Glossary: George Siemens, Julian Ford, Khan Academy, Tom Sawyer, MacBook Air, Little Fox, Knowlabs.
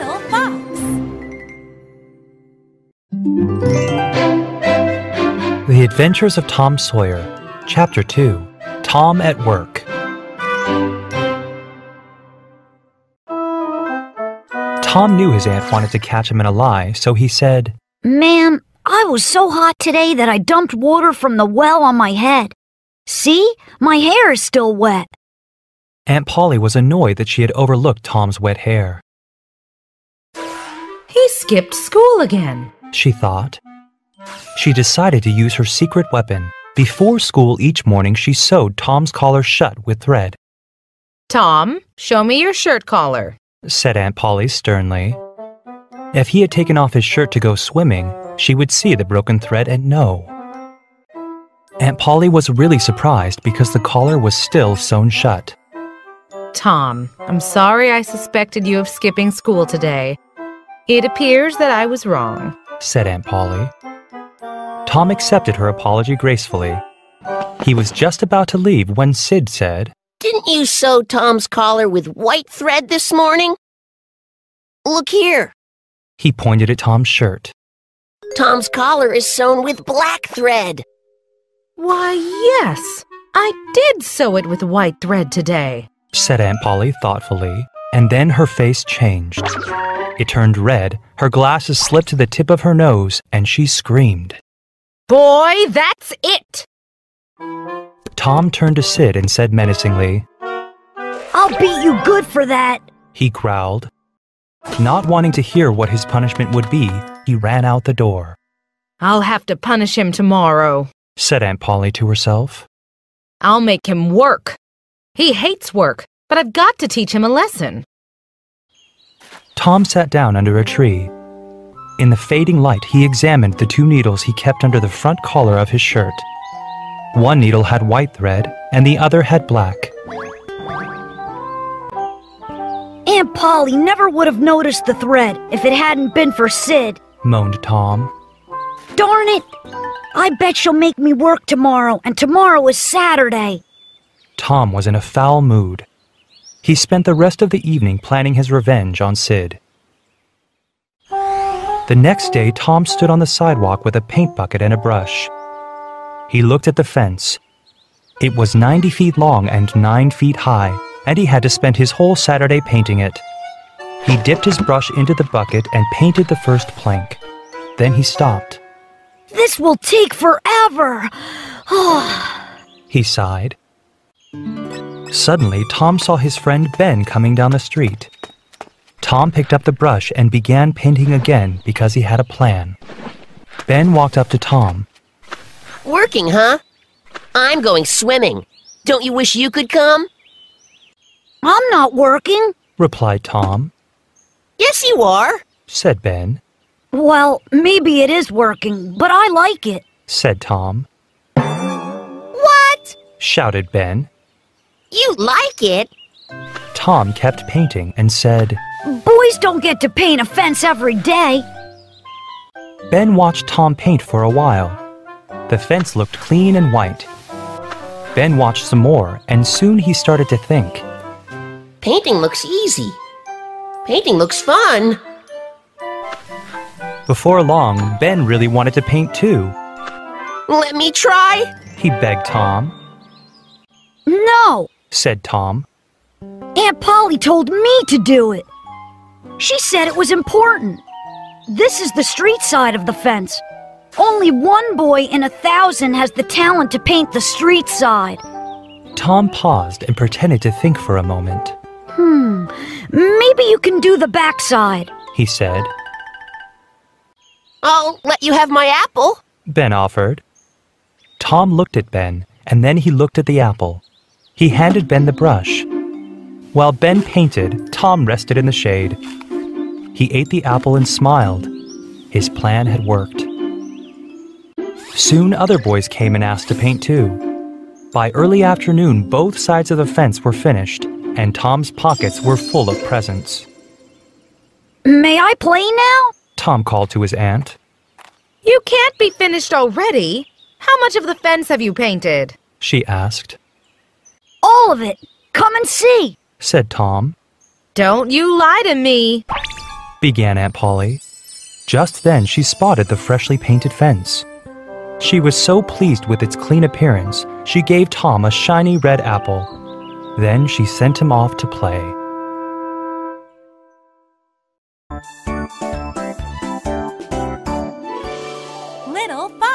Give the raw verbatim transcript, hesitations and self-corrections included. little fox. The Adventures of Tom Sawyer, Chapter two, Tom at Work. Tom knew his aunt wanted to catch him in a lie, so he said, "Ma'am, I was so hot today that I dumped water from the well on my head. See? My hair is still wet." Aunt Polly was annoyed that she had overlooked Tom's wet hair. "He skipped school again," she thought. She decided to use her secret weapon. Before school each morning, she sewed Tom's collar shut with thread. "Tom, show me your shirt collar," said Aunt Polly sternly. If he had taken off his shirt to go swimming, she would see the broken thread and know. Aunt Polly was really surprised because the collar was still sewn shut. "Tom, I'm sorry I suspected you of skipping school today. It appears that I was wrong," said Aunt Polly. Tom accepted her apology gracefully. He was just about to leave when Sid said, "Didn't you sew Tom's collar with white thread this morning? Look here." He pointed at Tom's shirt. "Tom's collar is sewn with black thread." "Why, yes, I did sew it with white thread today," said Aunt Polly thoughtfully, and then her face changed. It turned red, her glasses slipped to the tip of her nose, and she screamed, "Boy, that's it!" Tom turned to Sid and said menacingly, "I'll beat you good for that," he growled. Not wanting to hear what his punishment would be, he ran out the door. "I'll have to punish him tomorrow," said Aunt Polly to herself. "I'll make him work. He hates work, but I've got to teach him a lesson." Tom sat down under a tree. In the fading light, he examined the two needles he kept under the front collar of his shirt. One needle had white thread, and the other had black. "Aunt Polly never would have noticed the thread if it hadn't been for Sid," moaned Tom. "Darn it! I bet she'll make me work tomorrow, and tomorrow is Saturday." Tom was in a foul mood. He spent the rest of the evening planning his revenge on Sid. The next day, Tom stood on the sidewalk with a paint bucket and a brush. He looked at the fence. It was ninety feet long and nine feet high, and he had to spend his whole Saturday painting it. He dipped his brush into the bucket and painted the first plank. Then he stopped. "This will take forever." He sighed. Suddenly, Tom saw his friend Ben coming down the street. Tom picked up the brush and began painting again because he had a plan. Ben walked up to Tom. "Working, huh? I'm going swimming. Don't you wish you could come?" "I'm not working," replied Tom. "Yes, you are," said Ben. "Well, maybe it is working, but I like it," said Tom. "What?" shouted Ben. "You like it?" Tom kept painting and said, "Boys don't get to paint a fence every day." Ben watched Tom paint for a while. The fence looked clean and white. Ben watched some more, and soon he started to think. "Painting looks easy. Painting looks fun." Before long, Ben really wanted to paint too. "Let me try," he begged Tom. "No," said Tom. "Aunt Polly told me to do it. She said it was important. This is the street side of the fence. Only one boy in a thousand has the talent to paint the street side." Tom paused and pretended to think for a moment. Hmm, "Maybe you can do the back side," he said. "I'll let you have my apple," Ben offered. Tom looked at Ben, and then he looked at the apple. He handed Ben the brush. While Ben painted, Tom rested in the shade. He ate the apple and smiled. His plan had worked. Soon other boys came and asked to paint too. By early afternoon, both sides of the fence were finished, and Tom's pockets were full of presents. "May I play now?" Tom called to his aunt. "You can't be finished already. How much of the fence have you painted?" she asked. "All of it. Come and see," said Tom. "Don't you lie to me." began Aunt Polly. Just then she spotted the freshly painted fence. She was so pleased with its clean appearance, she gave Tom a shiny red apple. Then she sent him off to play. Little Fox.